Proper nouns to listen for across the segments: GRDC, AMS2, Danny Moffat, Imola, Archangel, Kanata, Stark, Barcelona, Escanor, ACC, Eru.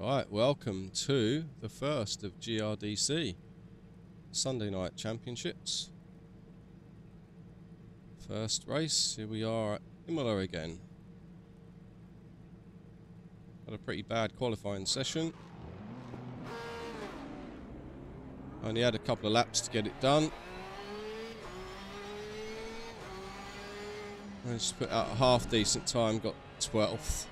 Right, welcome to the first of GRDC Sunday night championships. First race, here we are at Imola again. Had a pretty bad qualifying session. Only had a couple of laps to get it done. Managed to put out a half decent time, got 12th.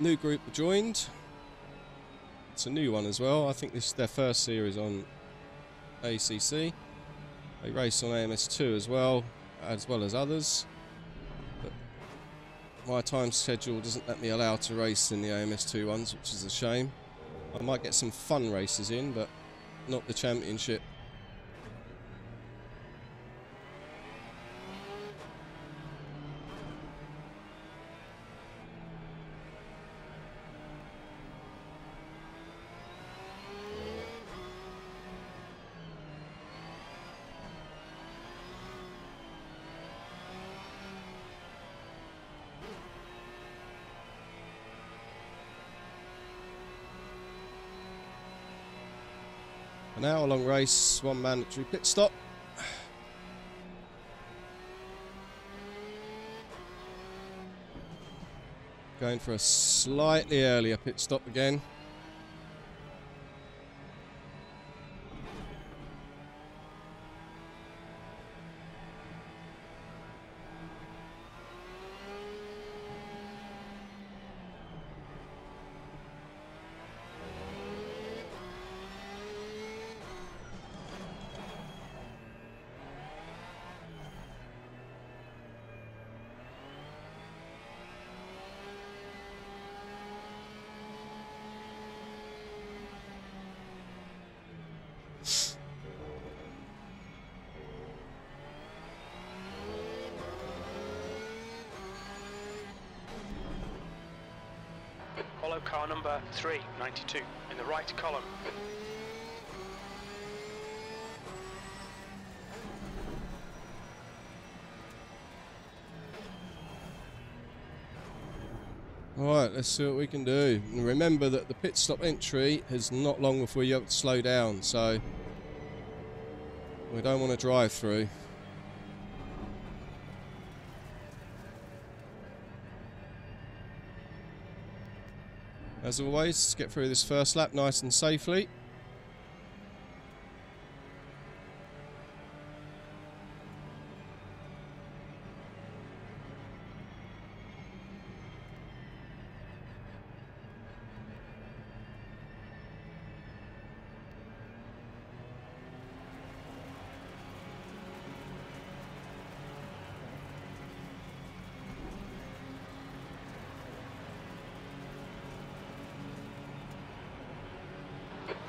New group joined. It's a new one as well. I think this is their first series on ACC. They race on AMS2 as well as others. But my time schedule doesn't let me allow to race in the AMS2 ones, which is a shame. I might get some fun races in, but not the championship. An hour-long race, one mandatory pit stop. Going for a slightly earlier pit stop again. Follow car number 392 in the right column. Alright, let's see what we can do. And remember that the pit stop entry is not long before you have to slow down, so we don't want to drive through. As always, let's get through this first lap nice and safely.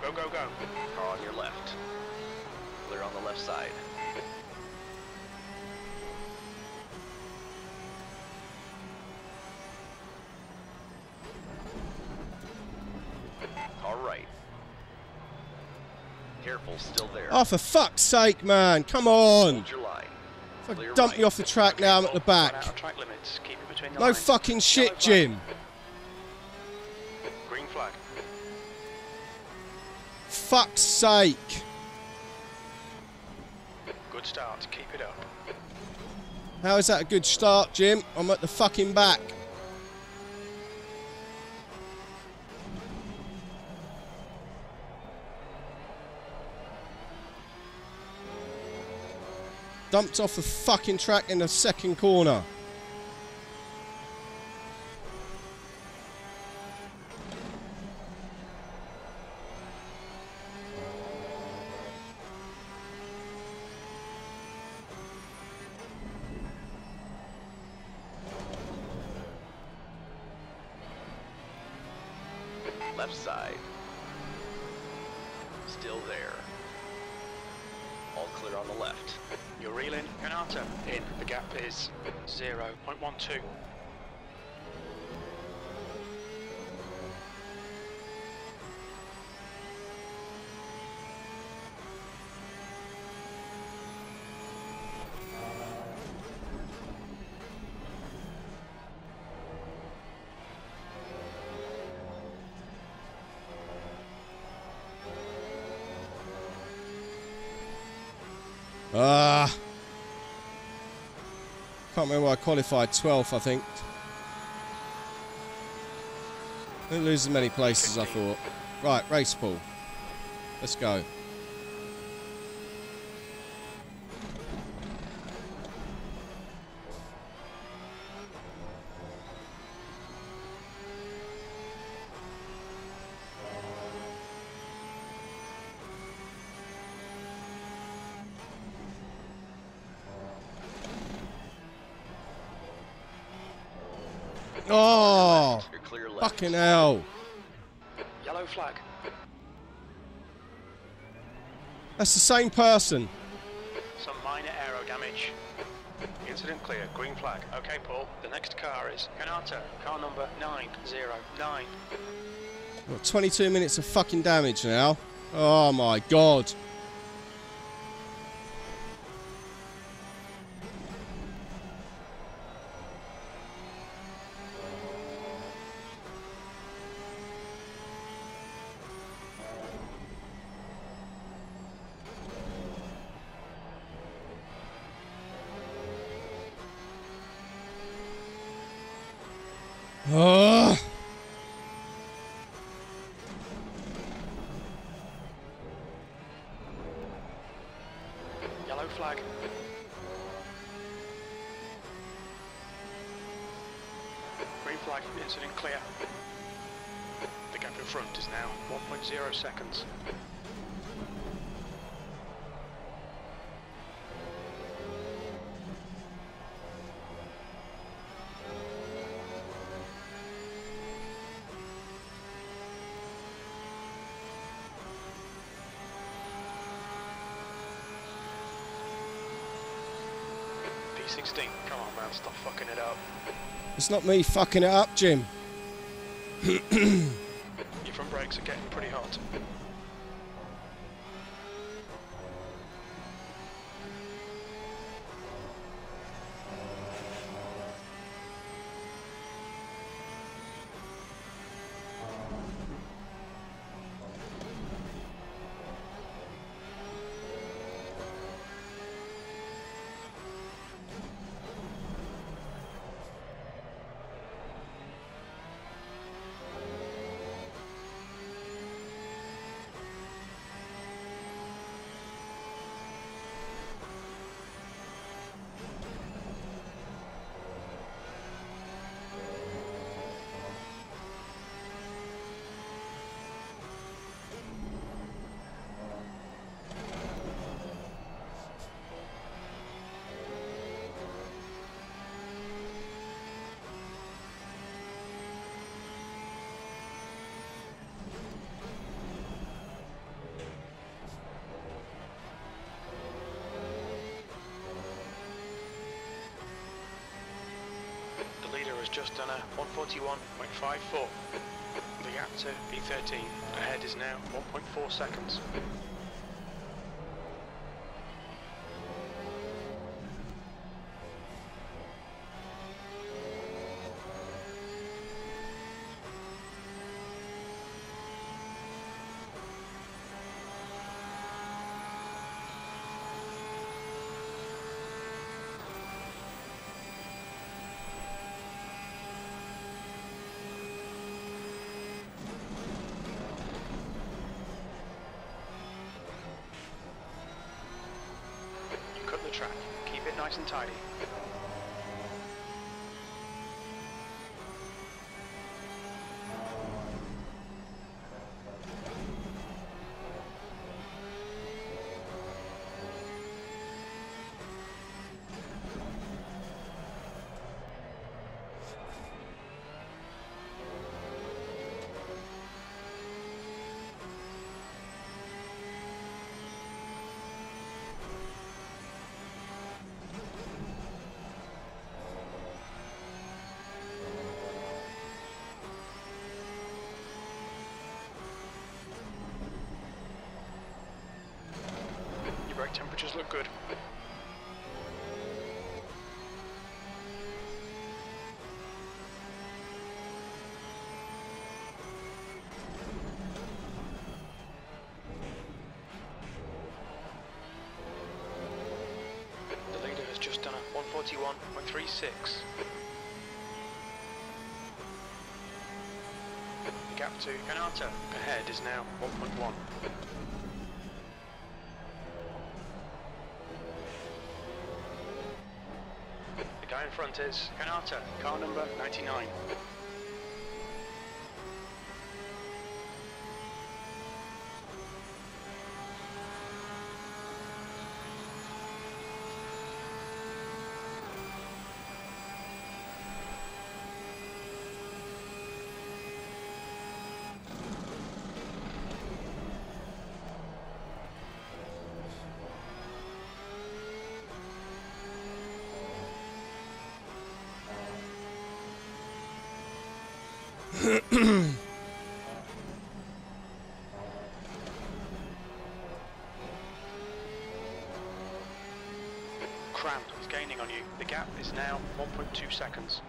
Go, go, go. Car on your left. Clear on the left side. All right. Careful, still there. Oh, for fuck's sake, man. Come on. If I dump you off the track now, I'm at the back. No fucking shit, Jim. Green flag. Fuck's sake. Good start, keep it up. How is that a good start, Jim? I'm at the fucking back. Dumped off the fucking track in the second corner. Left side. Still there. All clear on the left. You're reeling, Kanata, in. The gap is 0.12. Can't remember where I qualified, 12th I think. Didn't lose as many places as I thought. Right, race pool. Let's go. Oh, fucking hell. Yellow flag. That's the same person. Some minor aero damage. Incident clear, green flag. Okay, Paul, the next car is Kanata, car number 909. We've got 22 minutes of fucking damage now. Oh my god. Oh. Yellow flag. Green flag, incident clear. The gap in front is now 1.0 seconds. P16, come on man, stop fucking it up. It's not me fucking it up, Jim. Your front brakes are getting pretty hot. Just done a 141.54. The gap to P13 ahead is now 1.4 seconds. Track. Keep it nice and tidy. pictures look good. The leader has just done a 141.36. Gap to Kanata ahead is now 1.1. The guy in front is Kanata, car number 99. Cram is gaining on you. The gap is now 1.2 seconds.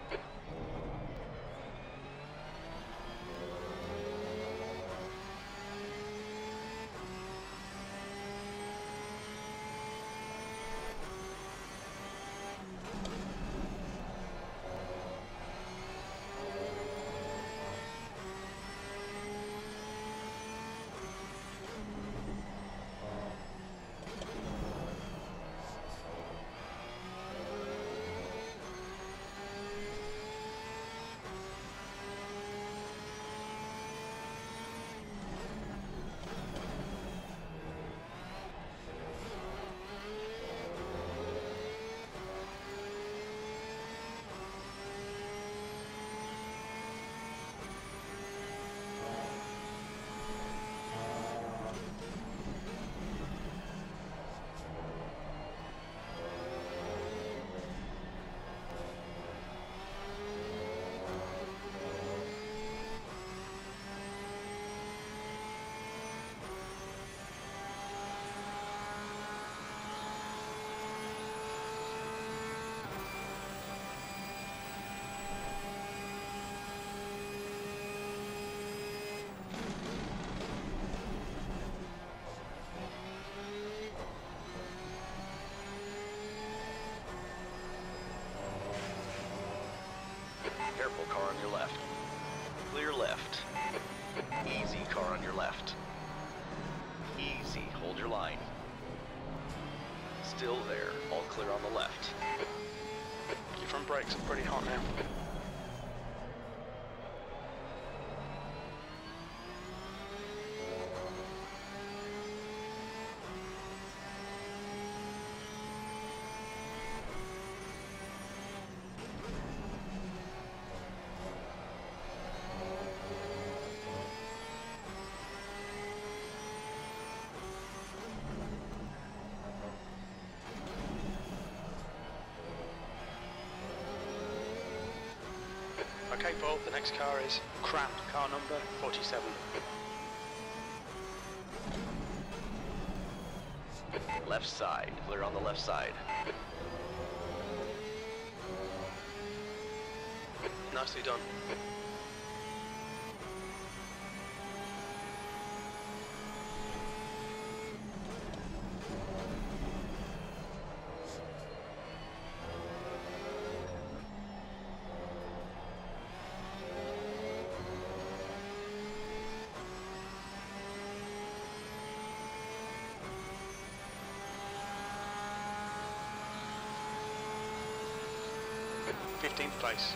Careful, car on your left. Clear left. Easy, car on your left. Easy, hold your line. Still there, all clear on the left. Your front brakes are pretty hot now. Okay, Paul, the next car is Cram, car number 47. Left side, clear on the left side. Nicely done. Place.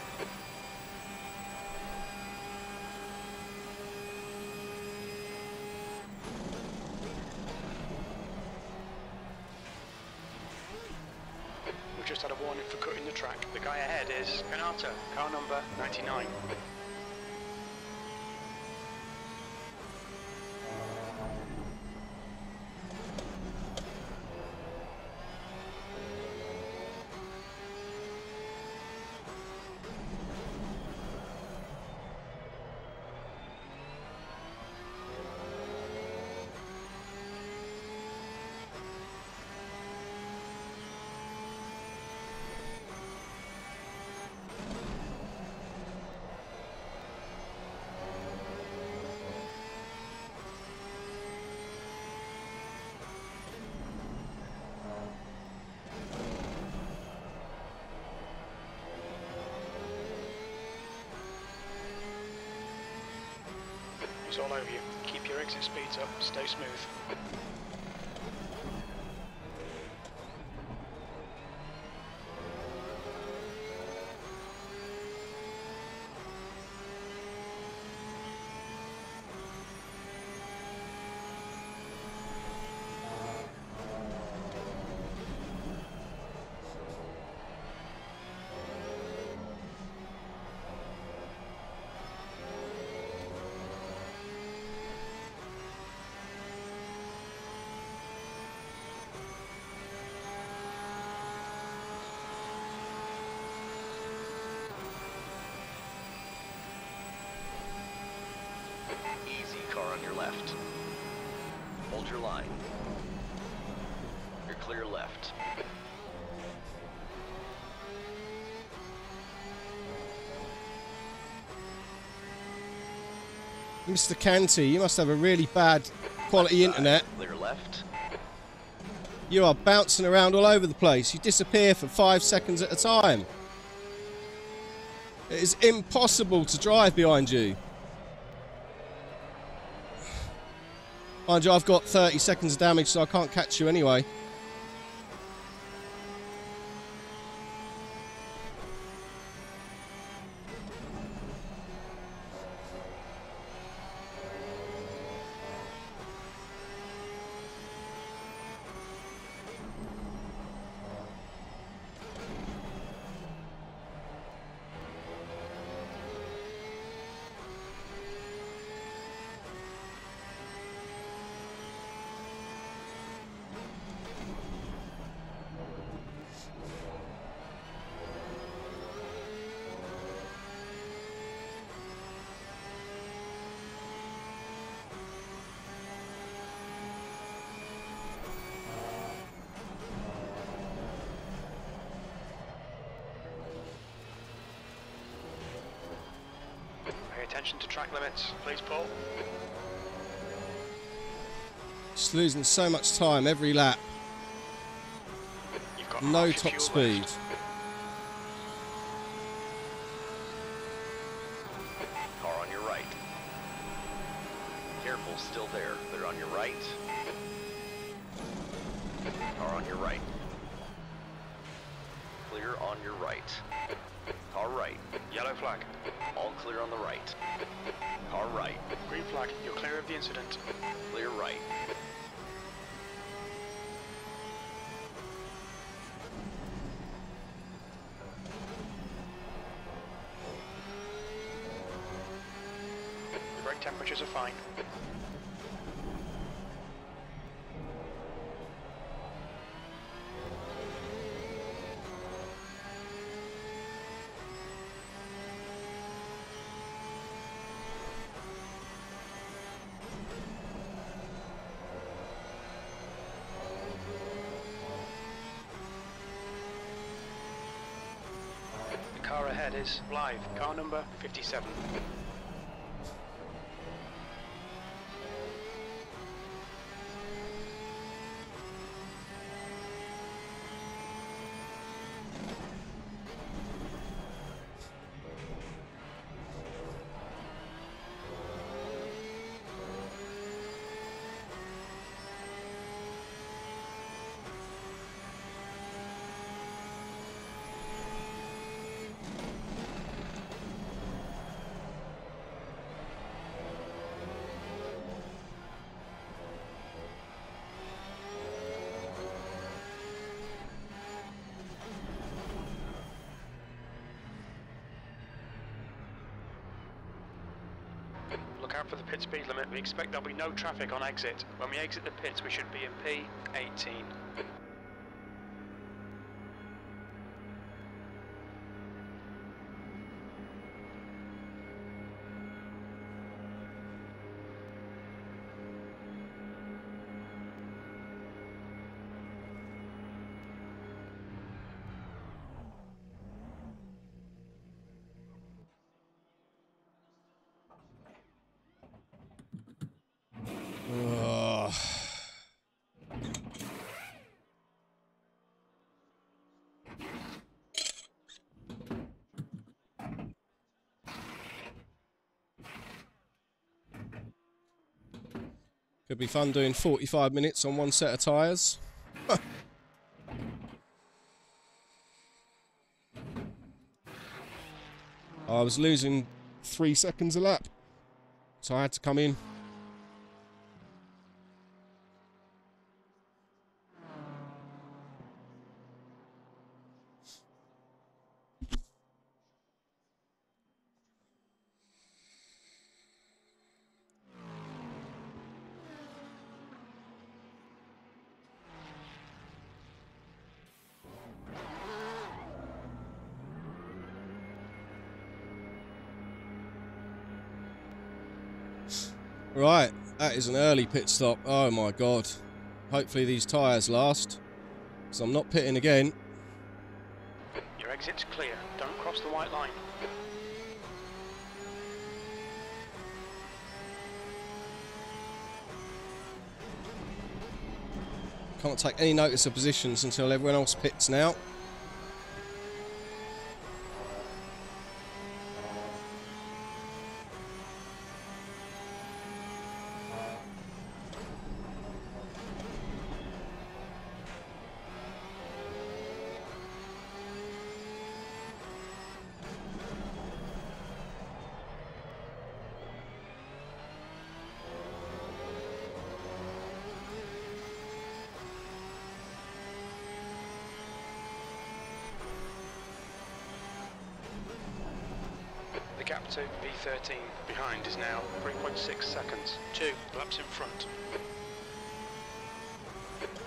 We've just had a warning for cutting the track. The guy ahead is Kanata, car number 99. Enemy's all over you. Keep your exit speeds up, stay smooth. Easy, car on your left. Hold your line. You're clear left. Mr. Canty, you must have a really bad quality internet. Clear left. You are bouncing around all over the place. You disappear for 5 seconds at a time. It is impossible to drive behind you. Mind you, I've got 30 seconds of damage, so I can't catch you anyway. Attention to track limits, please, Paul. Just losing so much time every lap. You've got no top speed. Left. Car on your right. Careful, still there. They're on your right. Car on your right. Clear on your right. Car right. Yellow flag. All clear on the right. Car right. Green flag, you're clear of the incident. Clear right. The brake temperatures are fine. Is live, car number 57. For the pit speed limit, we expect there'll be no traffic on exit. When we exit the pits, we should be in P18. Could be fun doing 45 minutes on one set of tyres. I was losing 3 seconds a lap, so I had to come in. Right, that is an early pit stop. Oh my god. Hopefully these tyres last, so I'm not pitting again. Your exit's clear. Don't cross the white line. Can't take any notice of positions until everyone else pits now. Gap to V13 behind is now 3.6 seconds, 2 laps in front.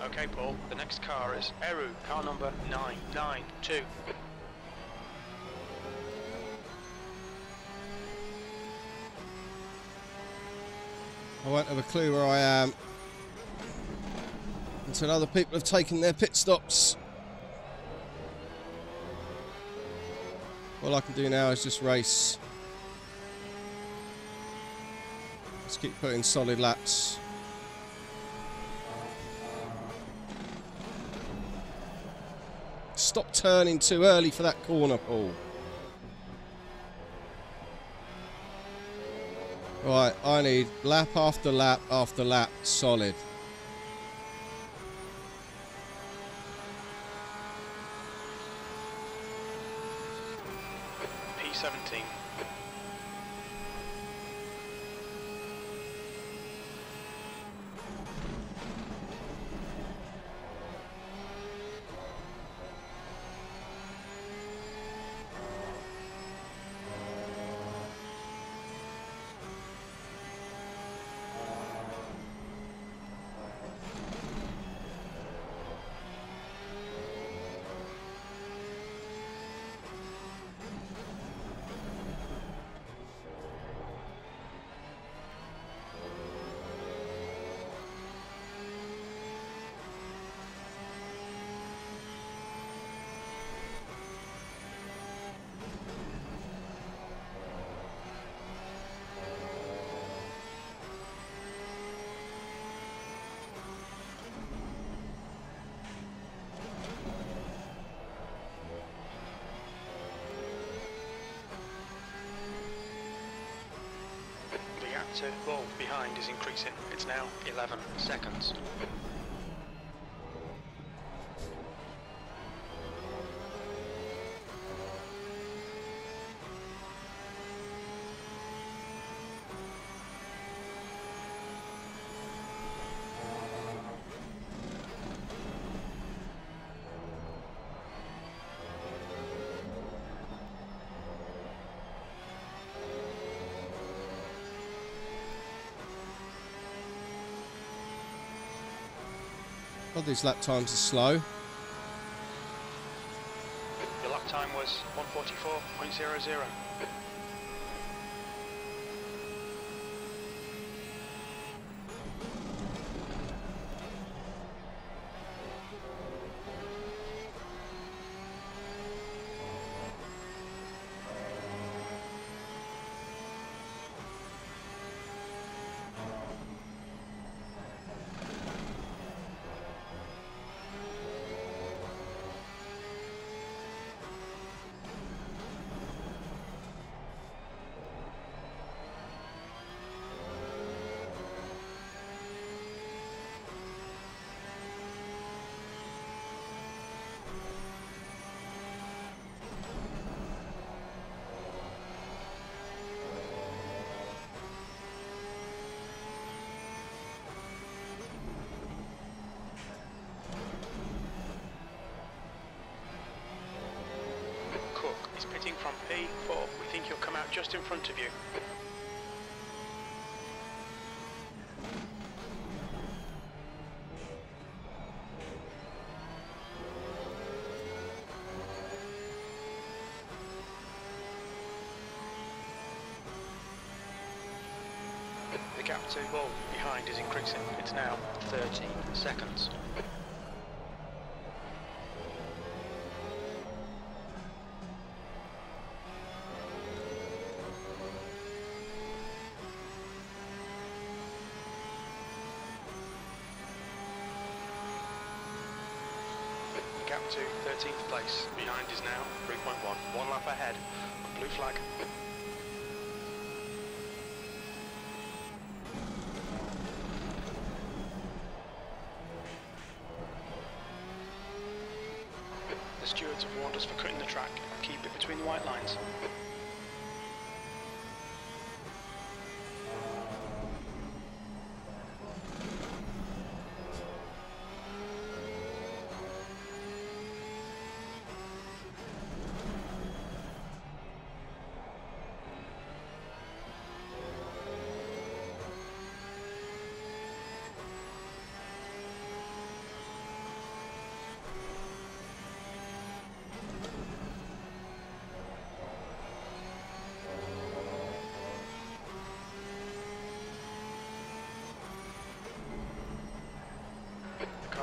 Okay Paul, the next car is Eru, car number 992. I won't have a clue where I am until other people have taken their pit stops. All I can do now is just race. Keep putting solid laps. Stop turning too early for that corner, Paul. Right, I need lap after lap after lap solid. P17. So ball behind is increasing. It's now 11 seconds. God, these lap times are slow. Your lap time was 1:44.00. Stark's pitting from P4. We think he'll come out just in front of you. The gap to ball behind is increasing. It's now 13 seconds. The gap to 13th place behind is now 3.1. One lap ahead. Blue flag. The stewards have warned us for cutting the track. Keep it between the white lines.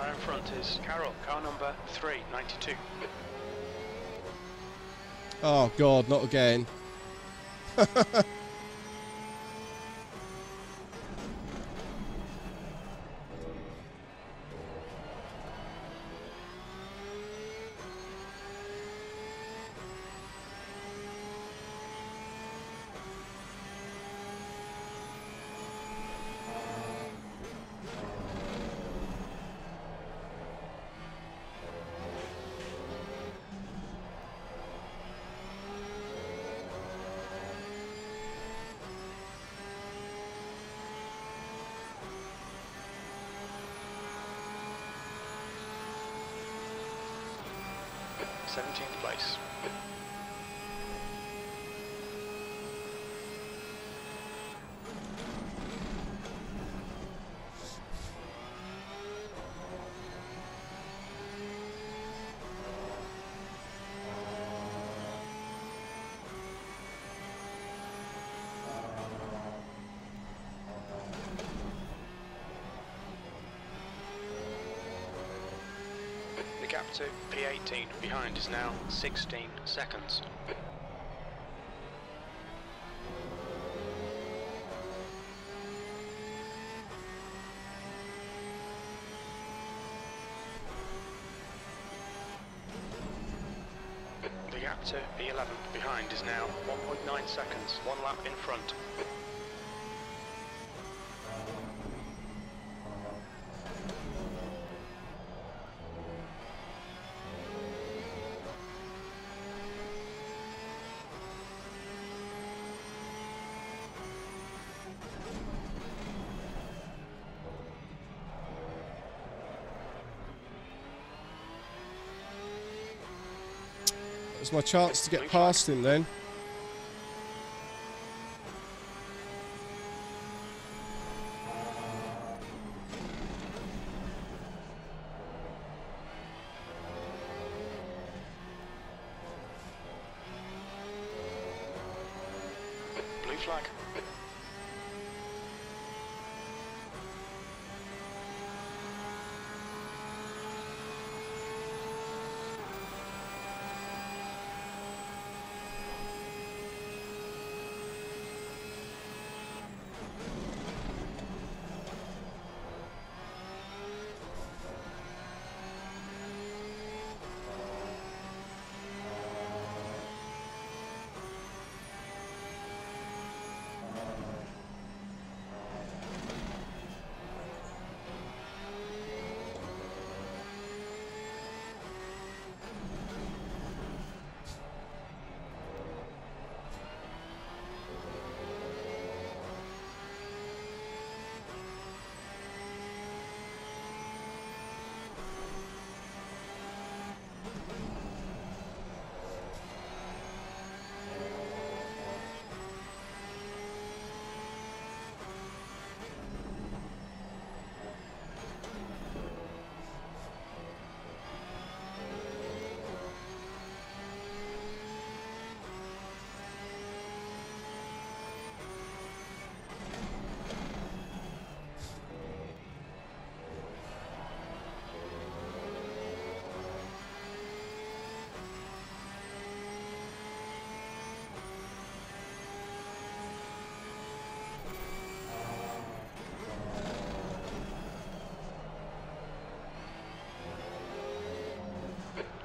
In front is Carol, car number 392. Oh god, not again. Gap to P18 behind is now 16 seconds. The gap to P11 behind is now 1.9 seconds, one lap in front. It's my chance to get past him then. Blue flag.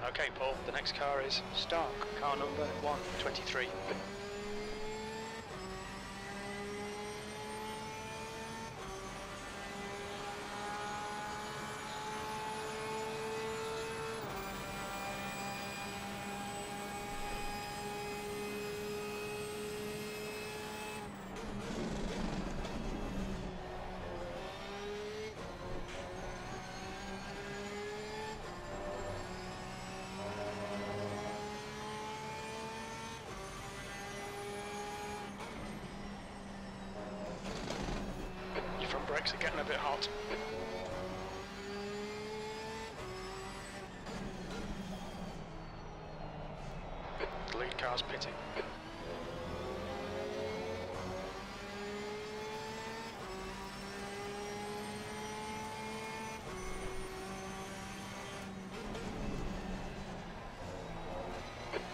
Okay, Paul, the next car is Stark, car number 123. Brakes are getting a bit hot. The lead car's pitting.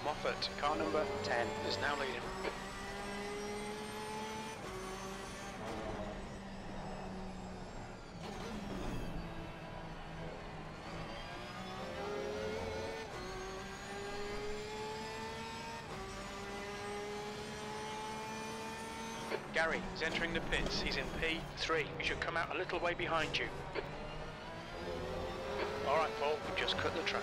Moffat, car number 10, is now leading. Gary is entering the pits, he's in P3, he should come out a little way behind you. Alright Paul, just cut the track.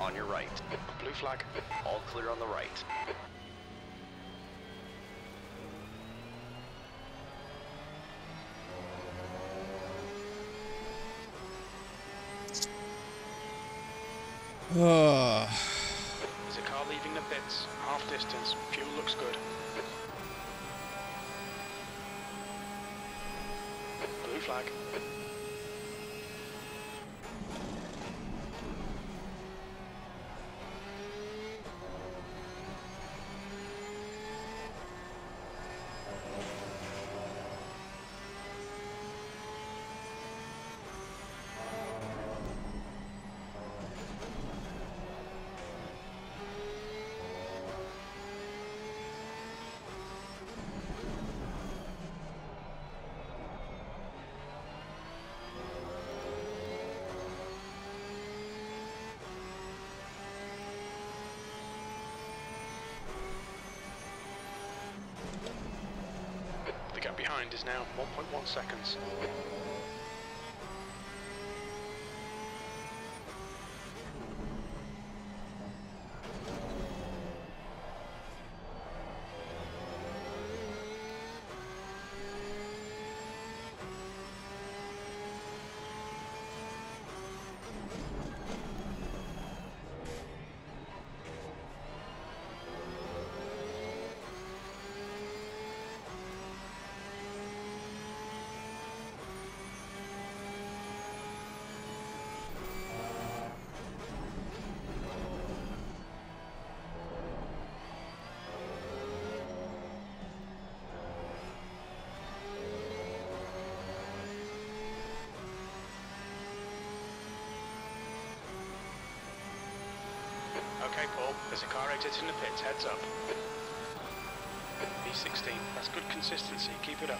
On your right. Blue flag. All clear on the right. There's a car leaving the pits, half distance, fuel looks good. Blue flag. Behind is now 1.1 seconds. Okay, Paul, there's a car exiting the pits, heads up. B16, that's good consistency, keep it up.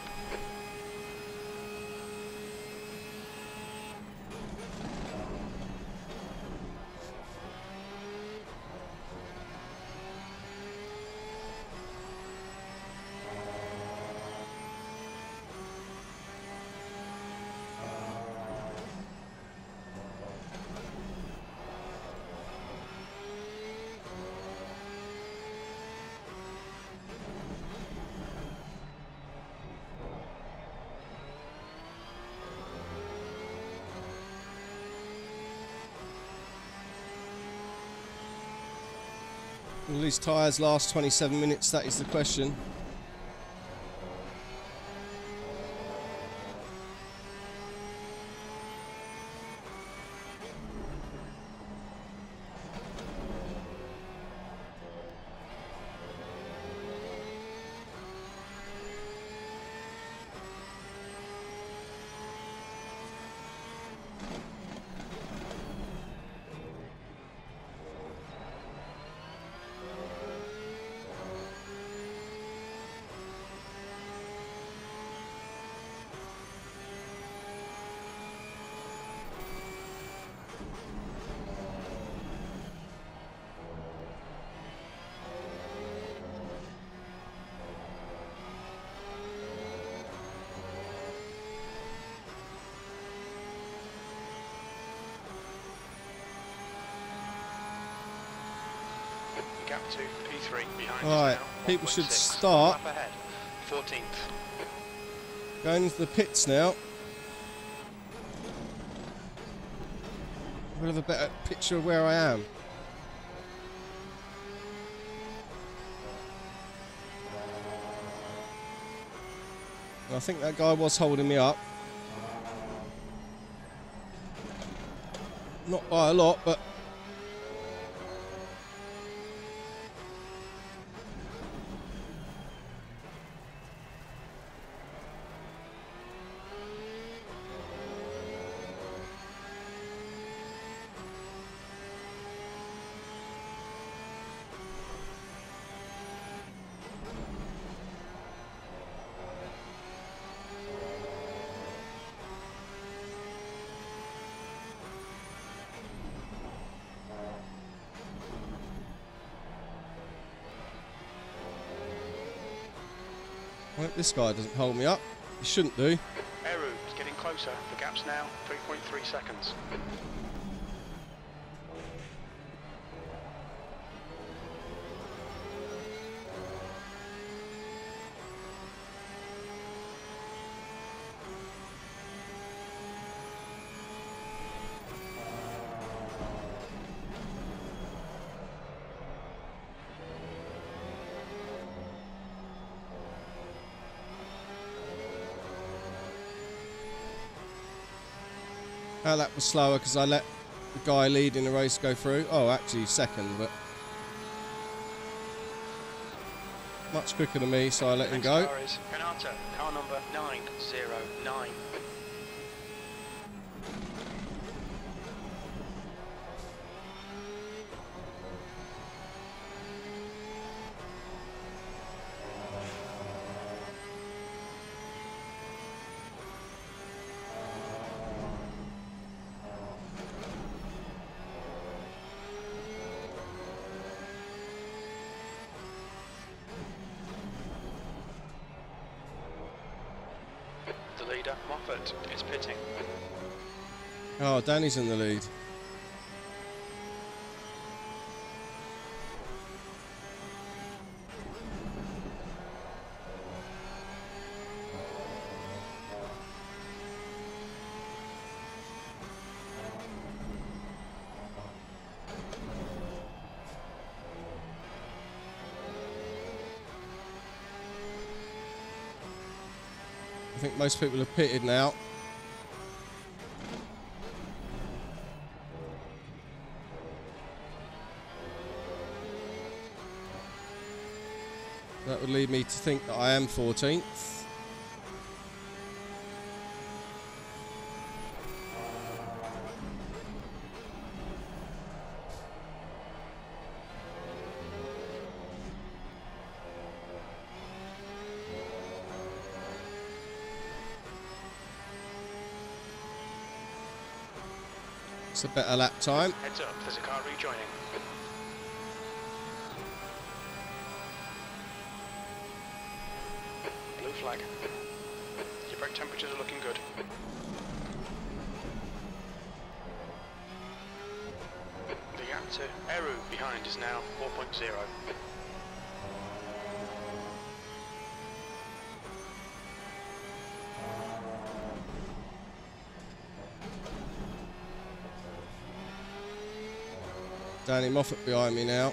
Will these tyres last 27 minutes? That is the question. to P3 behind. All right, people should start 14th. Going into the pits now. We'll have a better picture of where I am. I think that guy was holding me up. Not by a lot, but this guy doesn't hold me up. He shouldn't do. Eru is getting closer. The gap's now 3.3 seconds. How that was slower because I let the guy leading the race go through. Oh, actually second, but much quicker than me, so I let him go. Is Kanata, car number 909. Leader Moffat is pitting. Oh, Danny's in the lead. I think most people have pitted now. That would lead me to think that I am 14th. A better lap time. Heads up, there's a car rejoining. Blue flag. Your brake temperatures are looking good. The gap to Eru behind is now 4.0. Danny Moffat behind me now.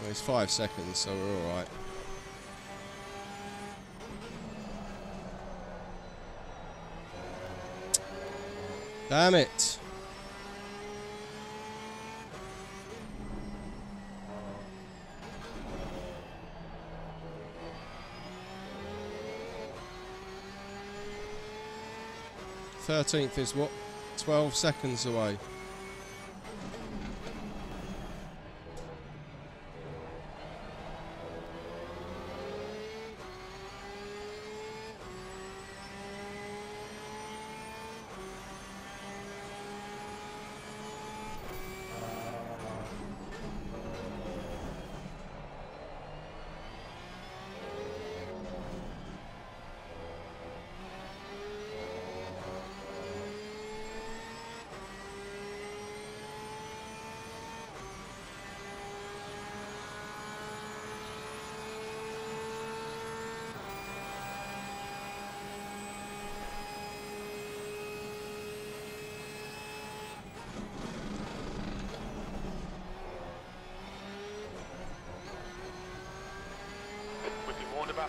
Well, it's 5 seconds, so we're all right. Damn it. . 13th is what, 12 seconds away.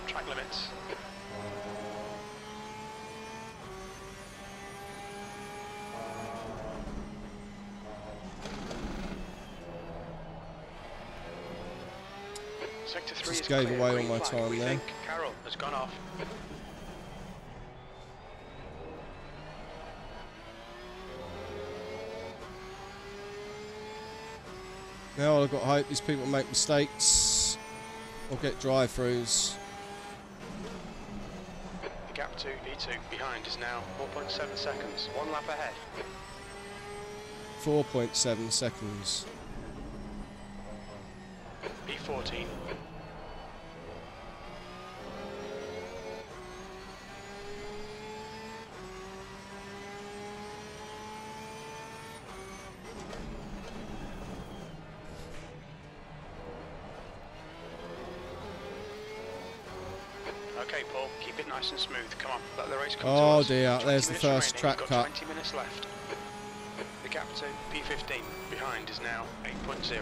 track limits. Sector 3 just gave away all my time there. Carol has gone off. Now I've got hope these people make mistakes or get drive-throughs. The gap to E2 behind is now 4.7 seconds, one lap ahead. 4.7 seconds. E14. Okay, Paul, keep it nice and smooth. Come on, let the race come to us. Dear, there's the first track cut. 20 minutes left. The gap to P15 behind is now 8.0.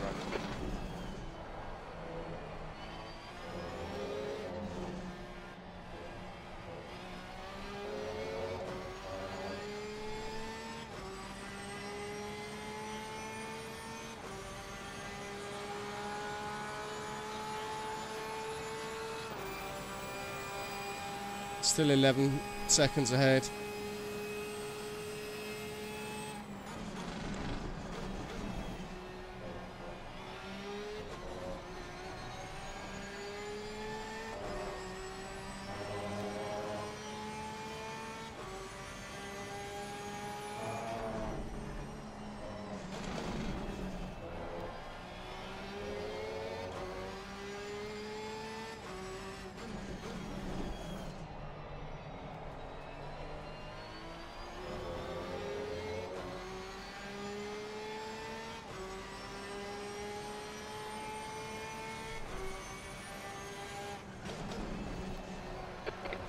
Still 11 seconds ahead.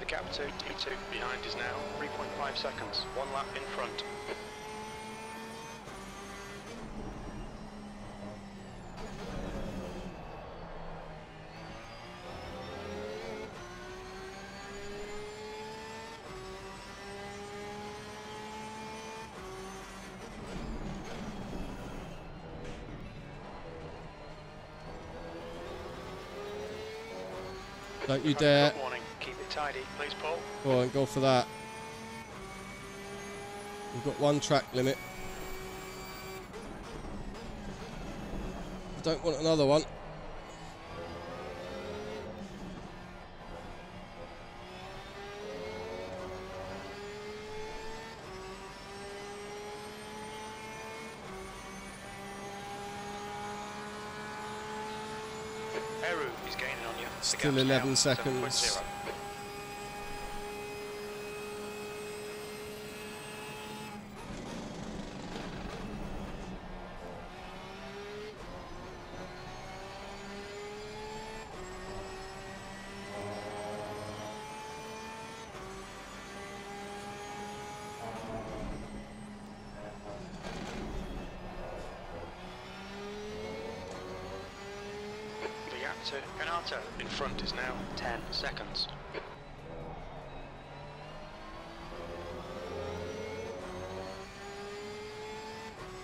Gap to T2 behind is now 3.5 seconds, one lap in front. Don't you dare. Tidy, please, Paul. Go on, go for that. We've got one track limit. I don't want another one. Eru is gaining on you. Still 11 seconds. To Kanata in front is now 10 seconds.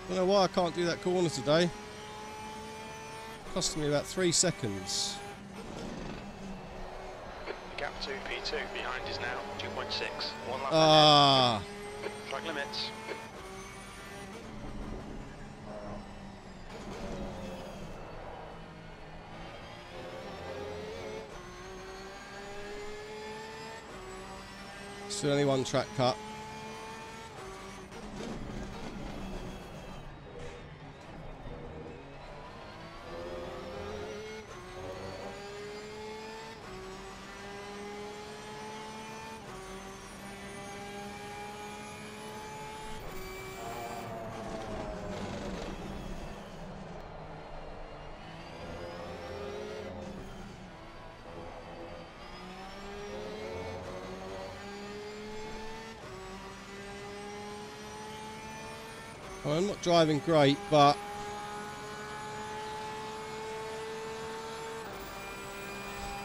I don't know why I can't do that corner today. It cost me about 3 seconds. The gap to P2 behind is now 2.6. One lap ahead. Track limits. Still only one track cut. I'm not driving great, but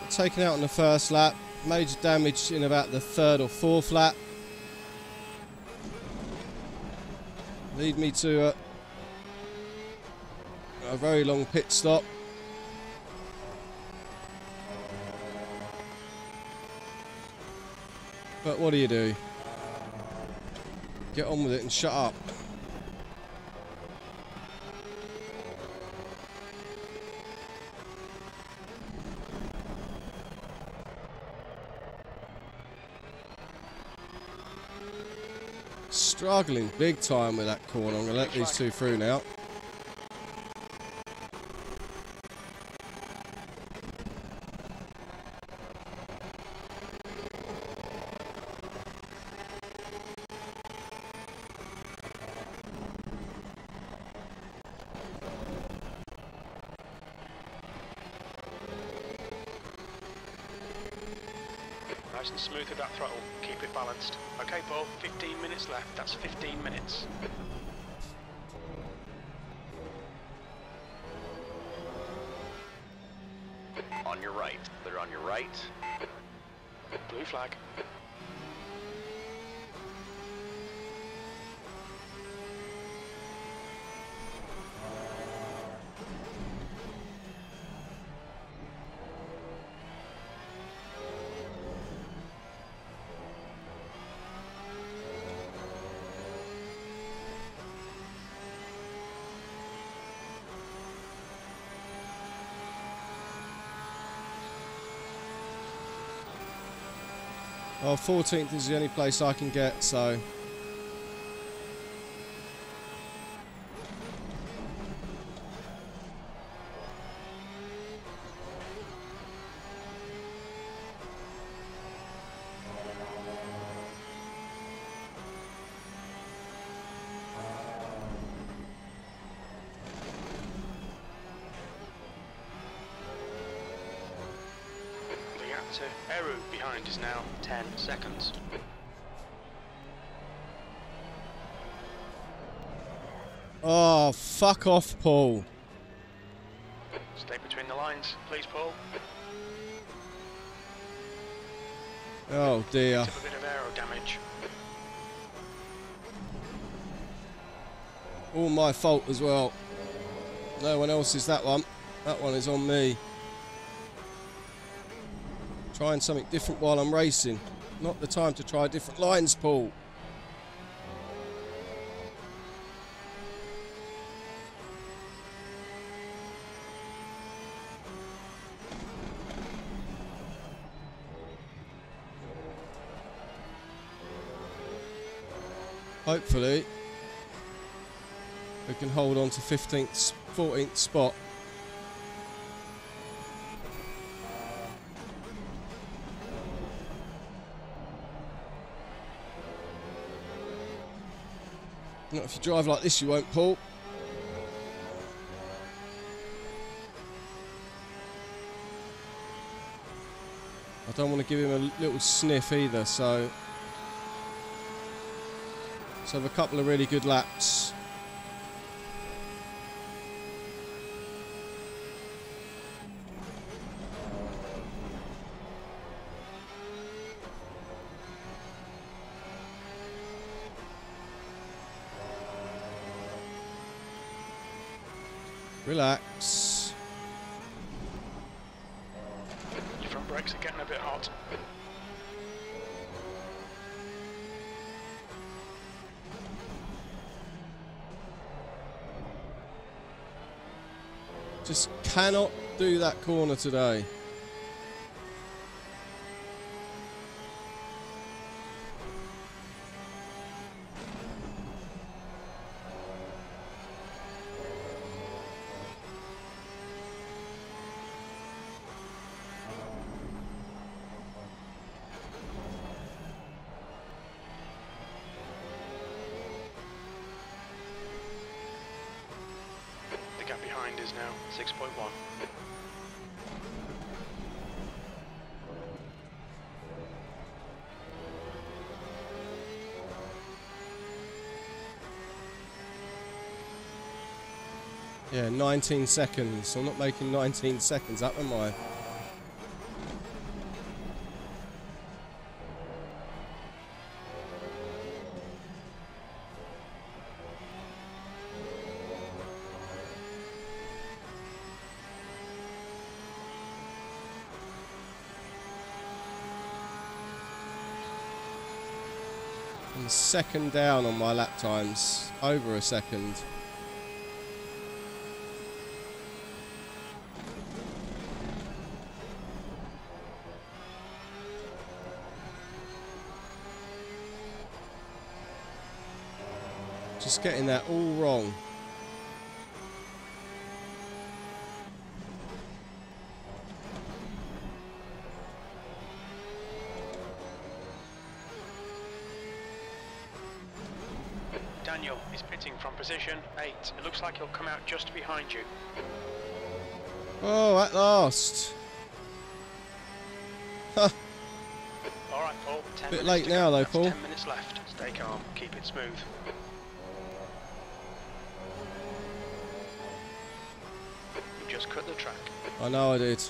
it taken out on the first lap, major damage in about the third or fourth lap. Lead me to a very long pit stop. But what do? Get on with it and shut up. Struggling big time with that corner. I'm going to let these two through now. Nice and smooth with that throttle, keep it balanced. Okay, Paul, 15 minutes left, that's 15 minutes. On your right, they're on your right. Blue flag. Well, 14th is the only place I can get, so... So Eru behind is now 10 seconds. Oh, fuck off, Paul. Stay between the lines, please, Paul. Oh, dear. Took a bit of aero damage. All my fault as well. No one else is that one. That one is on me. Trying something different while I'm racing. Not the time to try different lines, Paul. Hopefully, we can hold on to 15th, 14th spot. Not if you drive like this, you won't, Paul. I don't want to give him a little sniff either, so... let's have a couple of really good laps. Relax. Your front brakes are getting a bit hot. Just cannot do that corner today. Behind is now 6.1. Yeah, 19 seconds. I'm not making 19 seconds up, am I? I'm second down on my lap times, over a second. Just getting that all wrong. Daniel is pitting from position 8. It looks like he'll come out just behind you. Oh, at last. All right, Paul. 10 bit late now, though, Paul. 10 minutes left. Stay calm. Keep it smooth. Just cut the track. I know I did.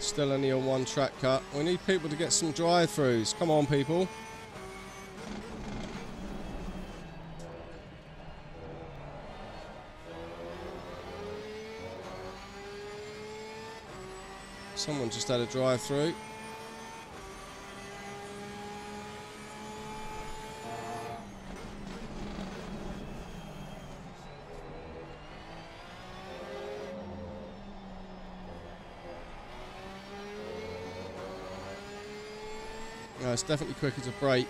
Still only on one track cut. We need people to get some drive-throughs. Come on, people. Someone just had a drive-through. It's definitely quicker to brake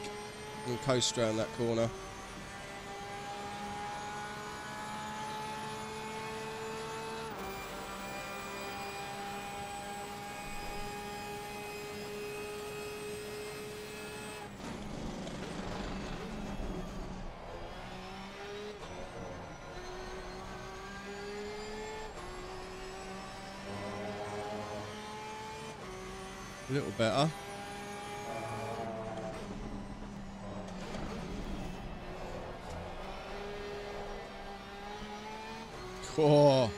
and coast around that corner. A little better. Oh.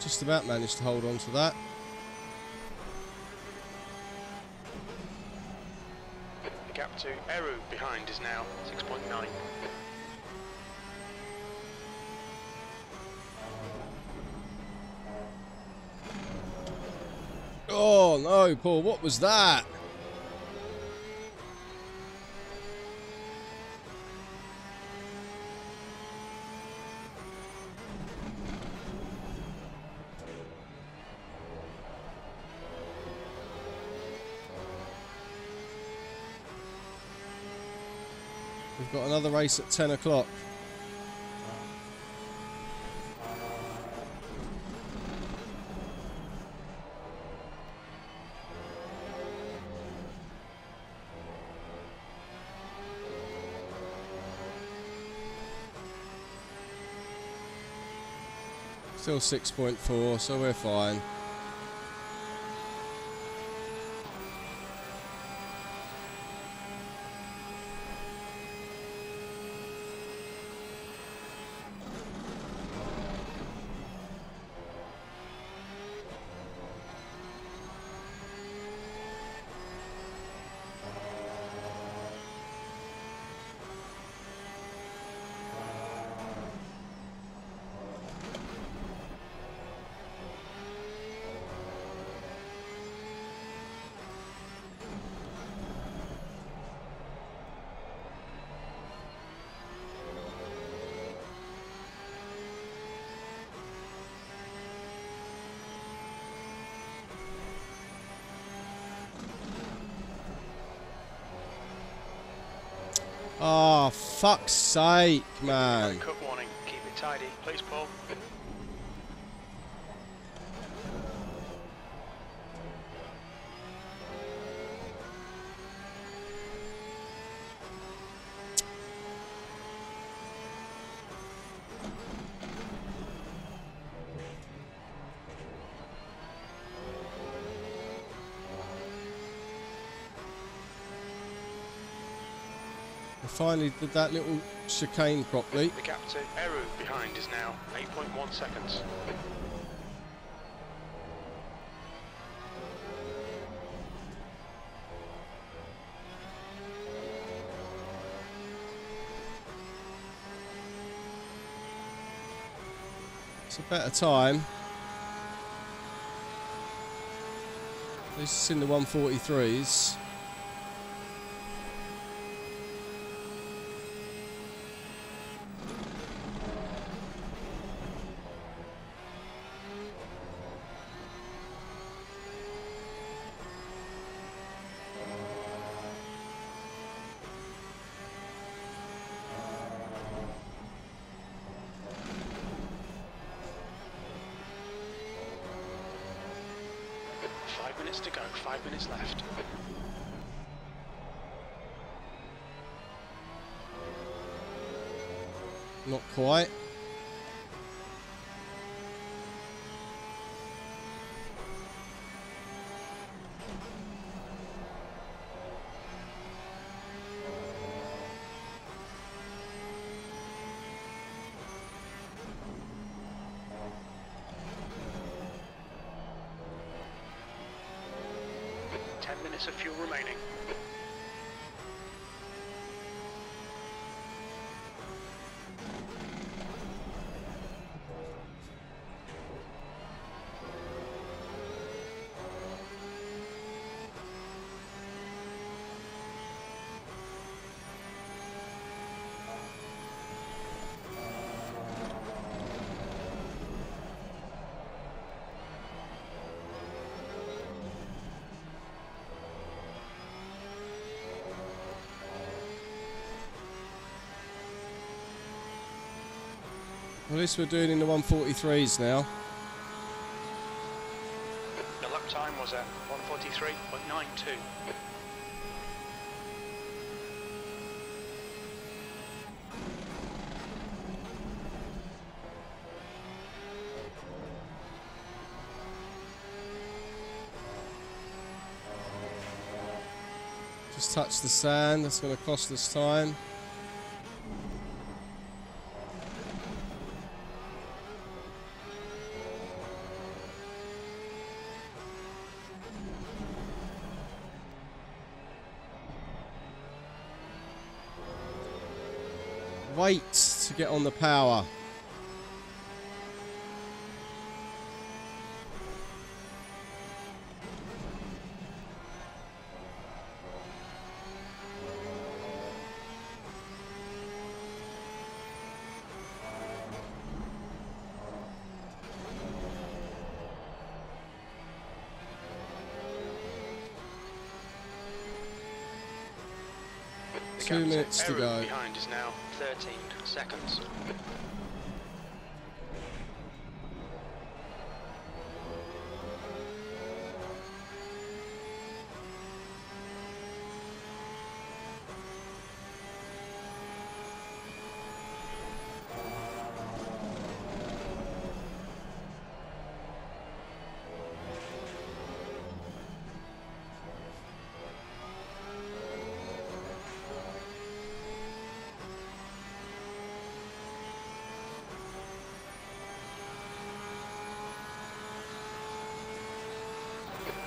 Just about managed to hold on to that. The gap to Eru behind is now 6.9. Oh no, Paul, what was that? We've got another race at 10 o'clock. Still 6.4, so we're fine. Oh, fuck's sake, man. Cut warning. Keep it tidy, please, Paul. Finally did that little chicane properly. The gap to Eru behind is now 8.1 seconds. It's a better time. This is in the 143s. To go, 5 minutes left. Not quite. Of fuel remaining. Well, this we're doing in the 143s now. The lap time was at 143.92. Just touch the sand, that's going to cost us time. Wait to get on the power. Two minutes to go. Behind is now 13 seconds.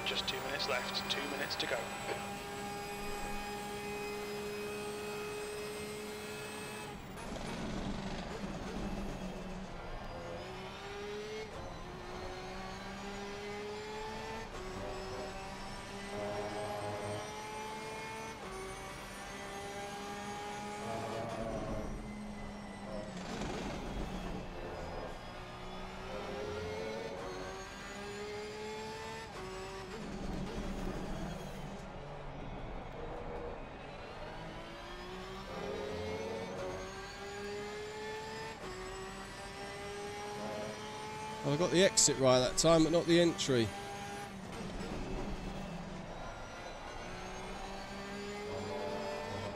Just 2 minutes left, 2 minutes to go. I got the exit right that time, but not the entry.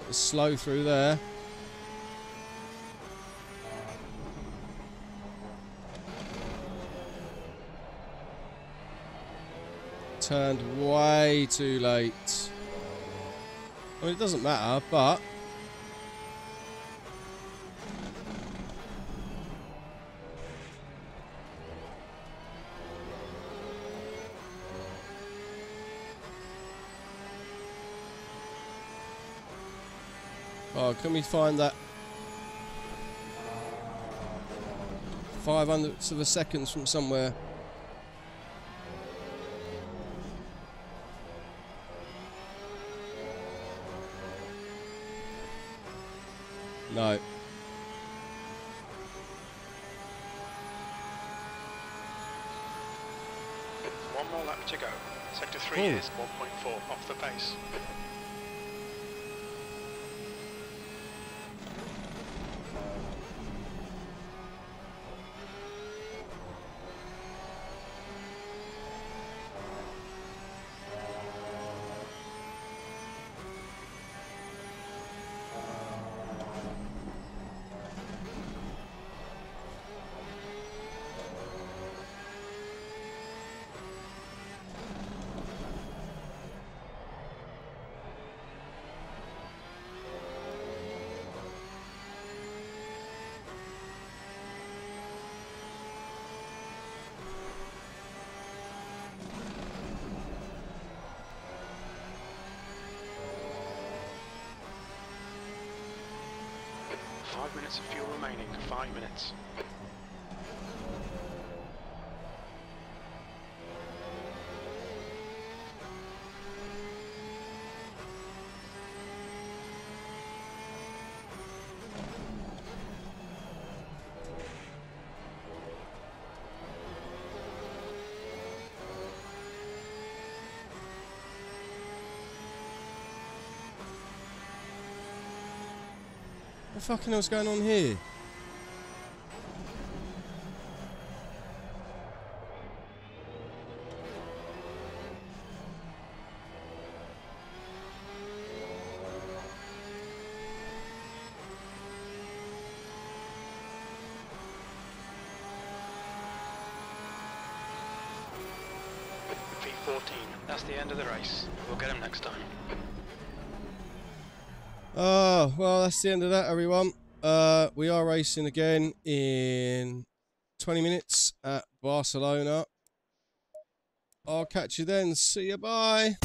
It's slow through there. Turned way too late. I mean, it doesn't matter, but can we find that 500ths of a second from somewhere. No. One more lap to go. Sector 3 is 1.4 off the pace. Minutes of fuel remaining, 5 minutes. What the fucking hell's going on here? P14, that's the end of the race. We'll get him next time. Oh, well, that's the end of that, everyone. We are racing again in 20 minutes at Barcelona. I'll catch you then. See you. Bye.